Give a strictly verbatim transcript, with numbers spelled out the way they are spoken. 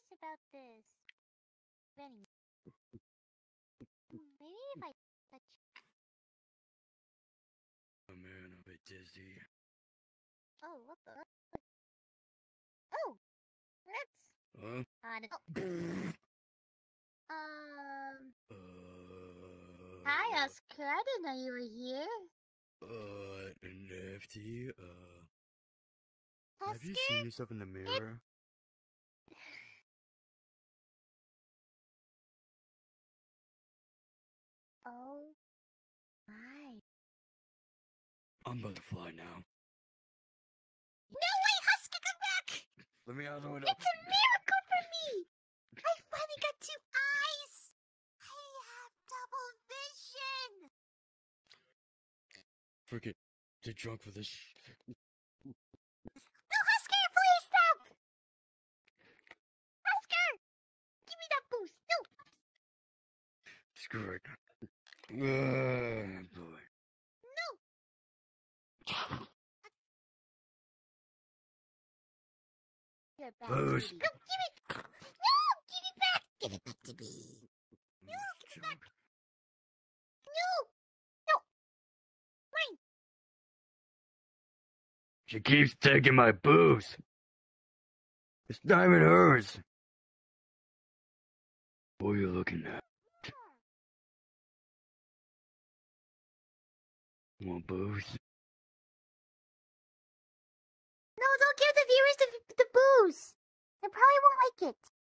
curious about this venom. Maybe if I touch. Oh man, I'm a bit dizzy. Oh, what the? Oh, that's. Huh? Uh, oh. um. Uh, Hi, Oscar. I didn't know you were here. Uh, Niffty. Uh. Husky? Have you seen yourself in the mirror? Oh my. I'm about to fly now. No way, Husky, come back! Let me out the window. It's a miracle for me! I finally got two eyes! I have double vision! Forget the drunk for this. No, Husky, please stop! Husky! Give me that boost! No! Screw it. Uh, boy. No! You're back. Boost! No, give it! No! Give it back! Give it back to me! No! Give it back! No! No! Mine! She keeps taking my booze. It's not even hers. What are you looking at? Yeah. Want booze? No, don't give the viewers the, the booze. They probably won't like it.